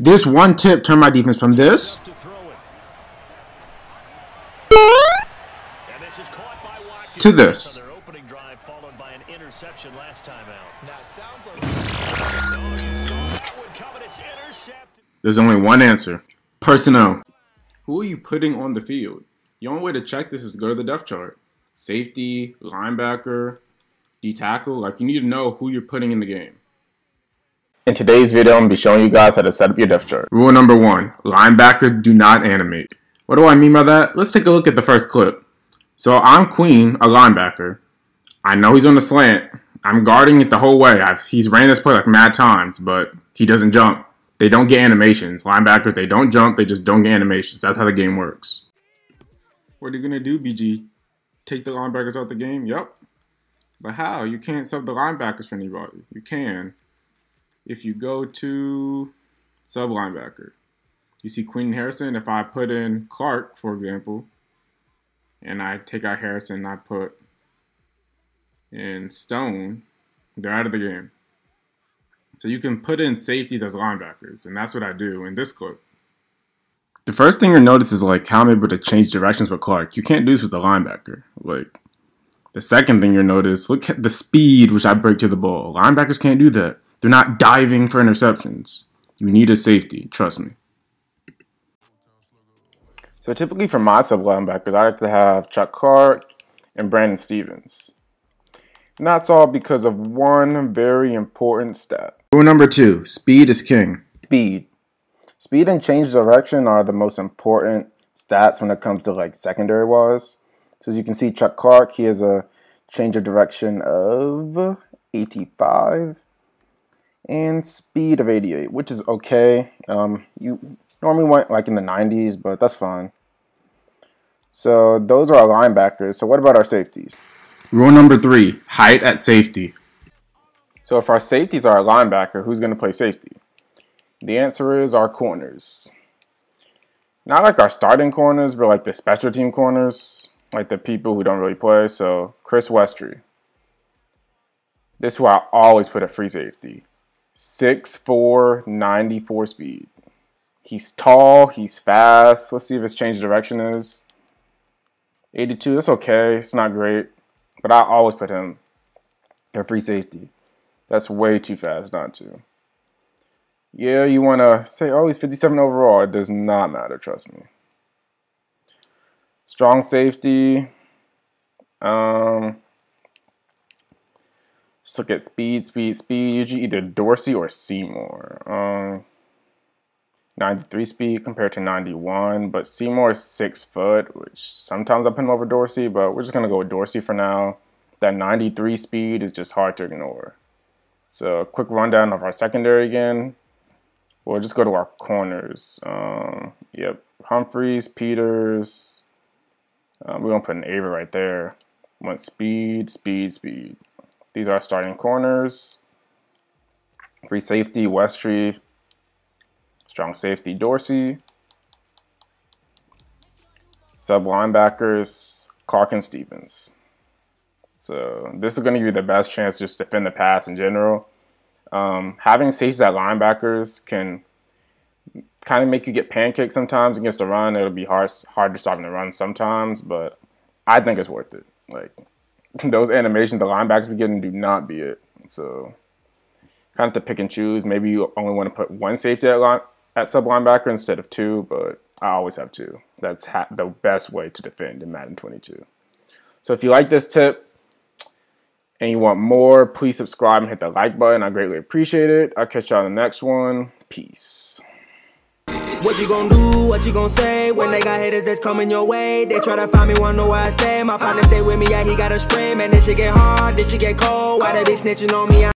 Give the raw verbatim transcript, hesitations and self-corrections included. This one tip turned my defense from this. To this. There's only one answer. Personnel. Who are you putting on the field? The only way to check this is to go to the depth chart. Safety, linebacker, D-tackle. Like, you need to know who you're putting in the game. In today's video, I'm going to be showing you guys how to set up your depth chart. Rule number one, linebackers do not animate. What do I mean by that? Let's take a look at the first clip. So I'm Queen, a linebacker. I know he's on the slant. I'm guarding it the whole way. I've, he's ran this play like mad times, but he doesn't jump. They don't get animations. Linebackers, they don't jump. They just don't get animations. That's how the game works. What are you going to do, B G? Take the linebackers out the game? Yep. But how? You can't sub the linebackers for anybody. You can. If you go to sub linebacker, you see Queen and Harrison. If I put in Clark, for example, and I take out Harrison and I put in Stone, they're out of the game. So you can put in safeties as linebackers, and that's what I do in this clip. The first thing you'll notice is like how I'm able to change directions with Clark. You can't do this with the linebacker. Like, the second thing you'll notice, look at the speed which I break to the ball. Linebackers can't do that. They're not diving for interceptions. You need a safety, trust me. So typically for my sub linebackers, I like to have Chuck Clark and Brandon Stevens. And that's all because of one very important step. Rule number two, speed is king. Speed. Speed and change direction are the most important stats when it comes to like secondary wise. So as you can see, Chuck Clark, he has a change of direction of eighty-five and speed of eighty-eight, which is okay. Um, you normally went like in the nineties, but that's fine. So those are our linebackers. So what about our safeties? Rule number three, height at safety. So if our safeties are our linebacker, who's going to play safety? The answer is our corners. Not like our starting corners, but like the special team corners, like the people who don't really play. So Chris Westry. This is who I always put at free safety. six four, ninety-four speed. He's tall, he's fast. Let's see if his change of direction is. eighty-two, that's okay, it's not great. But I always put him at free safety. That's way too fast not to. Yeah, you wanna say, oh, he's fifty-seven overall. It does not matter, trust me. Strong safety. Um, just look at speed, speed, speed. Usually either Dorsey or Seymour. Um, ninety-three speed compared to ninety-one, but Seymour is six foot, which sometimes I put him over Dorsey, but we're just gonna go with Dorsey for now. That ninety-three speed is just hard to ignore. So a quick rundown of our secondary again. We'll just go to our corners. Um, yep, Humphreys, Peters. Um, we're gonna put an Avery right there. We want speed, speed, speed. These are our starting corners. Free safety, Westry. Strong safety, Dorsey. Sub linebackers, Calkin Stevens. So this is going to give you the best chance just to defend the pass in general. Um, having safeties at linebackers can kind of make you get pancaked sometimes against the run. It'll be hard, hard to stop in the run sometimes, but I think it's worth it. Like, those animations the linebackers be getting do not be it. So kind of to pick and choose. Maybe you only want to put one safety at line. At sub linebacker instead of two, but I always have two. That's ha the best way to defend in Madden twenty-two. So if you like this tip and you want more, please subscribe and hit that like button. I greatly appreciate it. I'll catch y'all in the next one. Peace. What you gonna do, what you gonna say when they got haters that's coming your way? They try to find me, wanna know where I stay. My partner stay with me, yeah, he got a spray. Man, this shit get hard, this shit get cold. Why they be snitching on me? I